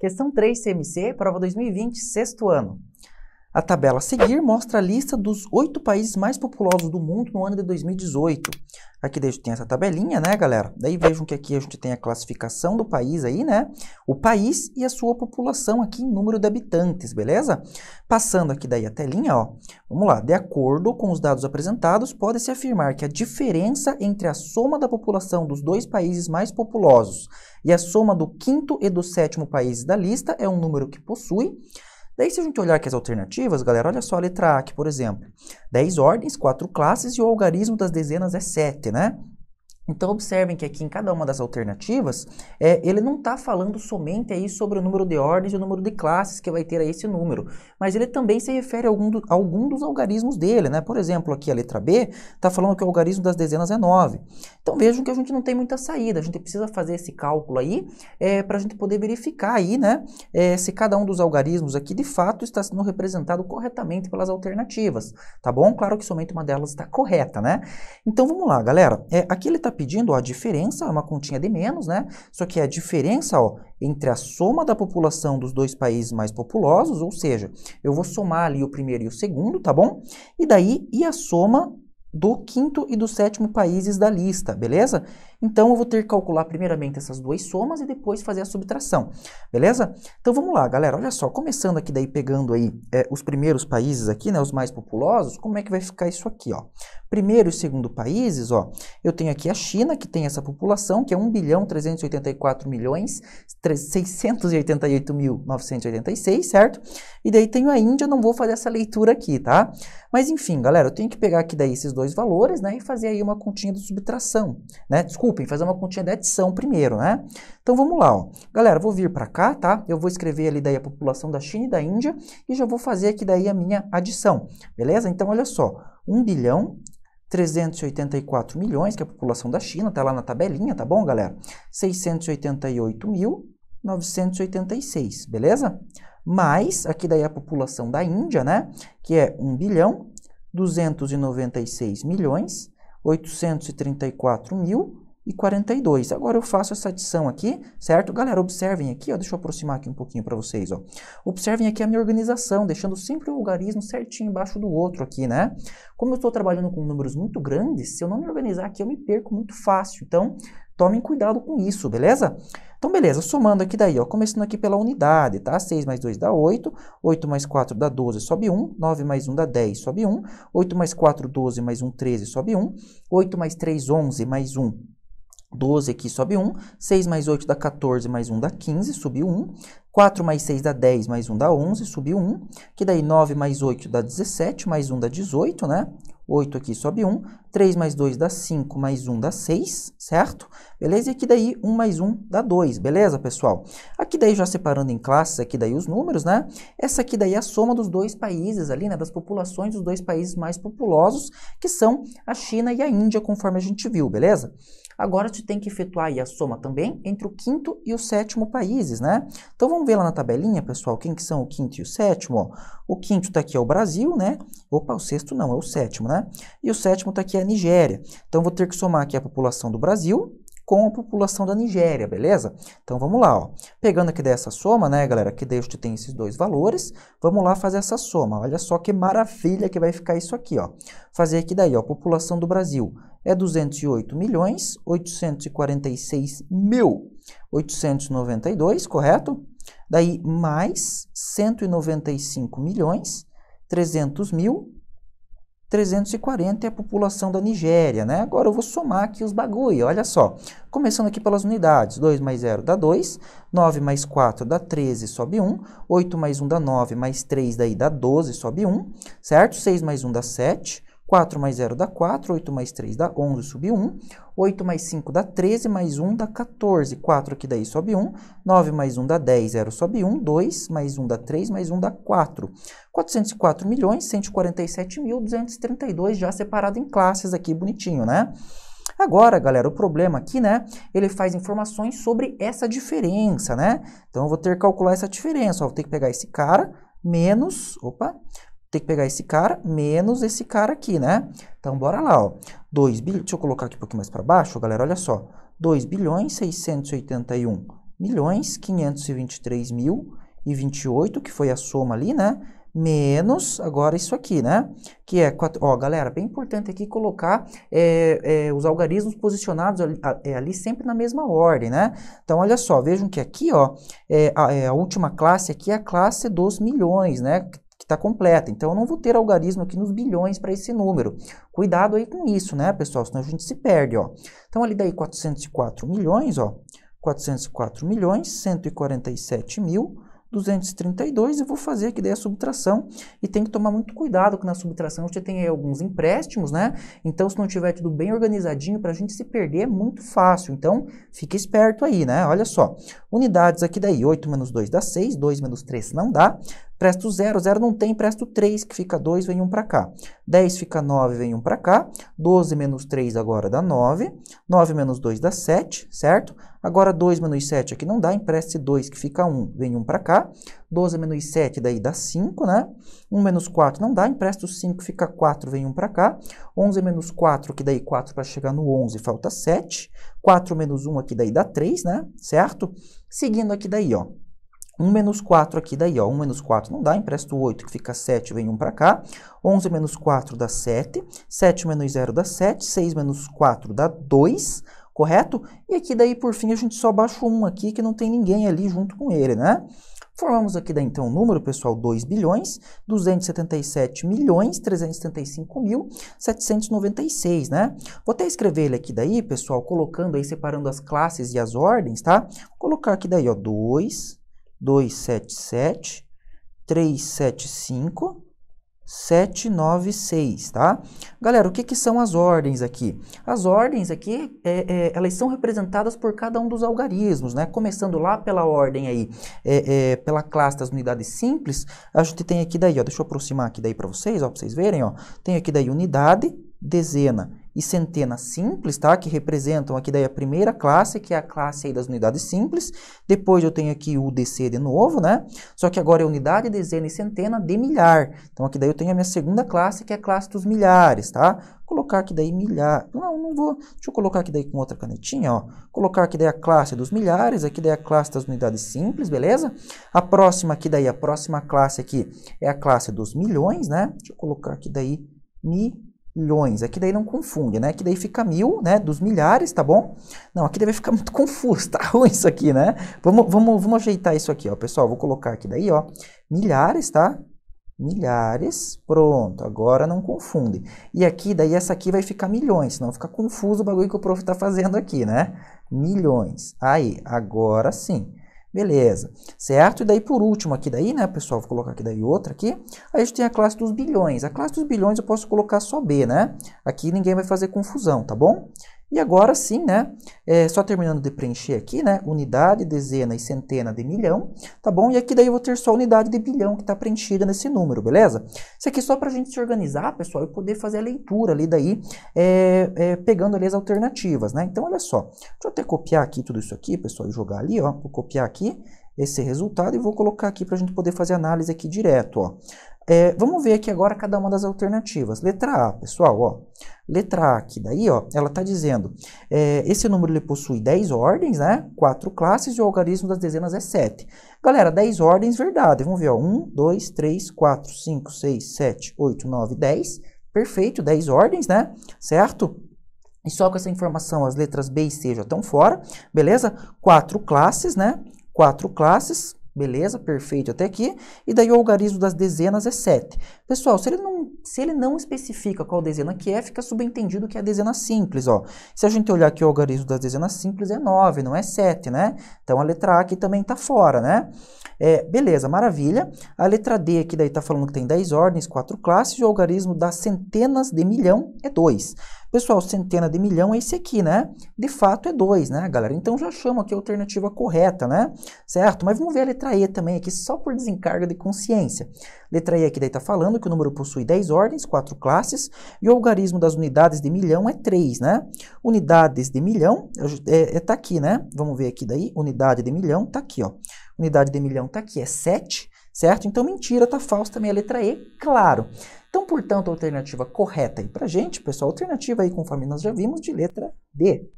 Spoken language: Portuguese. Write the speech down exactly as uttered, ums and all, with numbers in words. Questão três, C M C, prova dois mil e vinte, sexto ano. A tabela a seguir mostra a lista dos oito países mais populosos do mundo no ano de dois mil e dezoito. Aqui tem essa tabelinha, né, galera? Daí vejam que aqui a gente tem a classificação do país aí, né? O país e a sua população aqui em número de habitantes, beleza? Passando aqui daí a telinha, ó. Vamos lá. De acordo com os dados apresentados, pode-se afirmar que a diferença entre a soma da população dos dois países mais populosos e a soma do quinto e do sétimo país da lista é um número que possui... Daí, se a gente olhar aqui as alternativas, galera, olha só a letra A aqui, por exemplo. dez ordens, quatro classes e o algarismo das dezenas é sete, né? Então, observem que aqui em cada uma das alternativas, é, ele não está falando somente aí sobre o número de ordens e o número de classes que vai ter aí esse número, mas ele também se refere a algum, do, a algum dos algarismos dele, né? Por exemplo, aqui a letra B está falando que o algarismo das dezenas é nove. Então, vejam que a gente não tem muita saída, a gente precisa fazer esse cálculo aí é, para a gente poder verificar aí, né? É, se cada um dos algarismos aqui, de fato, está sendo representado corretamente pelas alternativas, tá bom? Claro que somente uma delas está correta, né? Então, vamos lá, galera. É, aqui ele está pedindo ó, a diferença, é uma continha de menos, né? Só que a diferença ó, entre a soma da população dos dois países mais populosos, ou seja, eu vou somar ali o primeiro e o segundo, tá bom? E daí, e a soma do quinto e do sétimo países da lista, beleza? Então, eu vou ter que calcular primeiramente essas duas somas e depois fazer a subtração, beleza? Então, vamos lá, galera. Olha só, começando aqui daí, pegando aí é, os primeiros países aqui, né? Os mais populosos, como é que vai ficar isso aqui, ó? Primeiro e segundo países, ó, eu tenho aqui a China, que tem essa população, que é um bilhão trezentos e oitenta e quatro milhões seiscentos e oitenta e oito mil novecentos e oitenta e seis, certo? E daí tenho a Índia, não vou fazer essa leitura aqui, tá? Mas enfim, galera, eu tenho que pegar aqui daí esses dois valores, né, e fazer aí uma continha de subtração, né? Desculpem, fazer uma continha de adição primeiro, né? Então vamos lá, ó. Galera, vou vir para cá, tá? Eu vou escrever ali daí a população da China e da Índia e já vou fazer aqui daí a minha adição, beleza? Então olha só, um bilhão trezentos e oitenta e quatro milhões, que é a população da China, tá lá na tabelinha, tá bom, galera? seiscentos e oitenta e oito mil novecentos e oitenta e seis, beleza? Mais, aqui daí a população da Índia, né? Que é um bilhão duzentos e noventa e seis milhões oitocentos e trinta e quatro mil e quarenta e dois. Agora eu faço essa adição aqui, certo? Galera, observem aqui, ó, deixa eu aproximar aqui um pouquinho para vocês, ó. Observem aqui a minha organização, deixando sempre o algarismo certinho embaixo do outro aqui, né? Como eu estou trabalhando com números muito grandes, se eu não me organizar aqui, eu me perco muito fácil. Então, tomem cuidado com isso, beleza? Então, beleza, somando aqui daí, ó, começando aqui pela unidade, tá? seis mais dois dá oito, oito mais quatro dá doze, sobe um, nove mais um dá dez, sobe um, oito mais quatro, doze, mais um, treze, sobe um, oito mais três, onze, mais um, doze aqui sobe um, seis mais oito dá quatorze, mais um dá quinze, subiu um, quatro mais seis dá dez, mais um dá onze, subiu um, que daí nove mais oito dá dezessete, mais um dá dezoito, né? oito aqui sobe um, três mais dois dá cinco, mais um dá seis, certo? Beleza? E aqui daí um mais um dá dois, beleza, pessoal? Aqui daí já separando em classes aqui daí os números, né? Essa aqui daí é a soma dos dois países ali, né? Das populações dos dois países mais populosos, que são a China e a Índia, conforme a gente viu, beleza? Agora, a gente tem que efetuar aí a soma também entre o quinto e o sétimo países, né? Então, vamos ver lá na tabelinha, pessoal, quem que são o quinto e o sétimo. O quinto tá aqui é o Brasil, né? Opa, o sexto não, é o sétimo, né? E o sétimo tá aqui é a Nigéria. Então, vou ter que somar aqui a população do Brasil com a população da Nigéria, beleza? Então, vamos lá, ó. Pegando aqui dessa soma, né, galera, que daí a gente tem esses dois valores, vamos lá fazer essa soma. Olha só que maravilha que vai ficar isso aqui, ó. Fazer aqui daí, ó, a população do Brasil é duzentos e oito milhões oitocentos e quarenta e seis mil oitocentos e noventa e dois, correto? Daí, mais cento e noventa e cinco milhões trezentos mil trezentos e quarenta é a população da Nigéria, né? Agora eu vou somar aqui os bagulho, olha só. Começando aqui pelas unidades, dois mais zero dá dois, nove mais quatro dá treze, sobe um, oito mais um dá nove, mais três daí dá doze, sobe um, certo? seis mais um dá sete, quatro mais zero dá quatro, oito mais três dá onze, sobe um, oito mais cinco dá treze, mais um dá quatorze, quatro aqui daí sobe um, nove mais um dá dez, zero sobe um, dois mais um dá três, mais um dá quatro. quatrocentos e quatro milhões cento e quarenta e sete mil duzentos e trinta e dois já separado em classes aqui, bonitinho, né? Agora, galera, o problema aqui, né, ele faz informações sobre essa diferença, né? Então, eu vou ter que calcular essa diferença, ó, vou ter que pegar esse cara, menos, opa, tem que pegar esse cara menos esse cara aqui, né? Então, bora lá, ó. dois bilhões, deixa eu colocar aqui um pouquinho mais para baixo, galera, olha só. dois bilhões seiscentos e oitenta e um milhões quinhentos e vinte e três mil e vinte e oito, que foi a soma ali, né? Menos, agora isso aqui, né? Que é quatro, ó, galera, bem importante aqui colocar é, é, os algarismos posicionados ali, é, ali sempre na mesma ordem, né? Então, olha só, vejam que aqui, ó, é, a, é, a última classe aqui é a classe dos milhões, né? Que está completa, então eu não vou ter algarismo aqui nos bilhões para esse número. Cuidado aí com isso, né, pessoal, senão a gente se perde, ó. Então, ali daí quatrocentos e quatro milhões, ó, quatrocentos e quatro milhões, cento e quarenta e sete mil duzentos e trinta e dois, e vou fazer aqui daí a subtração, e tem que tomar muito cuidado que na subtração você tem aí alguns empréstimos, né, então se não tiver tudo bem organizadinho para a gente se perder é muito fácil, então fica esperto aí, né, olha só, unidades aqui daí, oito menos dois dá seis, dois menos três não dá, presto zero, zero não tem, presto três, que fica dois, vem um para cá, dez fica nove, vem um para cá, doze menos três agora dá nove, nove menos dois dá sete, certo? Agora, dois menos sete aqui não dá, empreste dois, que fica um, vem um para cá. doze menos sete, daí dá cinco, né? um menos quatro não dá, empresta o cinco, fica quatro, vem um para cá. onze menos quatro, que daí quatro para chegar no onze, falta sete. quatro menos um aqui daí dá três, né? Certo? Seguindo aqui daí, ó. um menos quatro aqui daí, ó. um menos quatro não dá, empresta o oito, que fica sete, vem um para cá. onze menos quatro dá sete. sete menos zero dá sete. seis menos quatro dá dois. Correto? E aqui daí, por fim, a gente só baixa um aqui, que não tem ninguém ali junto com ele, né? Formamos aqui daí, então, o número, pessoal, dois bilhões, duzentos e setenta e sete milhões, trezentos e setenta e cinco mil, setecentos e noventa e seis, né? Vou até escrever ele aqui daí, pessoal, colocando aí, separando as classes e as ordens, tá? Vou colocar aqui daí, ó, dois, dois, sete, sete, três, sete, cinco, sete, nove, seis, tá? Galera, o que que são as ordens aqui? As ordens aqui, é, é, elas são representadas por cada um dos algarismos, né? Começando lá pela ordem aí, é, é, pela classe das unidades simples, a gente tem aqui daí, ó, deixa eu aproximar aqui daí para vocês, ó, para vocês verem, ó, tem aqui daí unidade, dezena e centena simples, tá? Que representam aqui daí a primeira classe, que é a classe aí das unidades simples. Depois eu tenho aqui o D C de novo, né? Só que agora é unidade, dezena e centena de milhar. Então aqui daí eu tenho a minha segunda classe, que é a classe dos milhares, tá? Vou colocar aqui daí milhar. Não, não vou. Deixa eu colocar aqui daí com outra canetinha, ó. Colocar aqui daí a classe dos milhares, aqui daí a classe das unidades simples, beleza? A próxima aqui daí, a próxima classe aqui é a classe dos milhões, né? Deixa eu colocar aqui daí mi milhões, aqui daí não confunde, né? Aqui daí fica mil, né? Dos milhares, tá bom? Não, aqui daí vai ficar muito confuso, tá ruim isso aqui, né? Vamos, vamos, vamos ajeitar isso aqui, ó, pessoal. Vou colocar aqui daí, ó, milhares, tá? Milhares, pronto, agora não confunde. E aqui daí essa aqui vai ficar milhões, senão fica confuso o bagulho que o prof tá fazendo aqui, né? Milhões, aí, agora sim. Beleza, certo? E daí por último aqui daí, né, pessoal, vou colocar aqui daí outra aqui, aí a gente tem a classe dos bilhões, a classe dos bilhões eu posso colocar só B, né, aqui ninguém vai fazer confusão, tá bom? E agora sim, né, é, só terminando de preencher aqui, né, unidade, dezena e centena de milhão, tá bom? E aqui daí eu vou ter só a unidade de bilhão que tá preenchida nesse número, beleza? Isso aqui só pra gente se organizar, pessoal, e poder fazer a leitura ali daí, é, é, pegando ali as alternativas, né? Então, olha só, deixa eu até copiar aqui tudo isso aqui, pessoal, e jogar ali, ó, vou copiar aqui esse resultado e vou colocar aqui pra gente poder fazer a análise aqui direto, ó. É, vamos ver aqui agora cada uma das alternativas. Letra A, pessoal, ó. Letra A aqui, daí, ó, ela tá dizendo, é, esse número ele possui dez ordens, né? quatro classes e o algarismo das dezenas é sete. Galera, dez ordens, verdade. Vamos ver, ó. um, dois, três, quatro, cinco, seis, sete, oito, nove, dez. Perfeito, dez ordens, né? Certo? E só com essa informação as letras B e C já estão fora, beleza? quatro classes, né? quatro classes. Beleza, perfeito até aqui. E daí o algarismo das dezenas é sete. Pessoal, se ele não, se ele não especifica qual dezena que é, fica subentendido que é a dezena simples, ó. Se a gente olhar aqui o algarismo das dezenas simples é nove, não é sete, né? Então a letra A aqui também tá fora, né? É, beleza, maravilha. A letra D aqui daí tá falando que tem dez ordens, quatro classes, e o algarismo das centenas de milhão é dois. Pessoal, centena de milhão é esse aqui, né? De fato é dois, né, galera? Então já chamo aqui a alternativa correta, né? Certo? Mas vamos ver a letra E também aqui, só por desencargo de consciência. Letra E aqui daí tá falando que o número possui dez ordens, quatro classes, e o algarismo das unidades de milhão é três, né? Unidades de milhão é, é, tá aqui, né? Vamos ver aqui daí, unidade de milhão tá aqui, ó. Unidade de milhão tá aqui, é sete, certo? Então mentira, tá falso também a letra E, claro. Então, portanto, a alternativa correta aí pra gente, pessoal, alternativa aí, conforme nós já vimos, de letra D.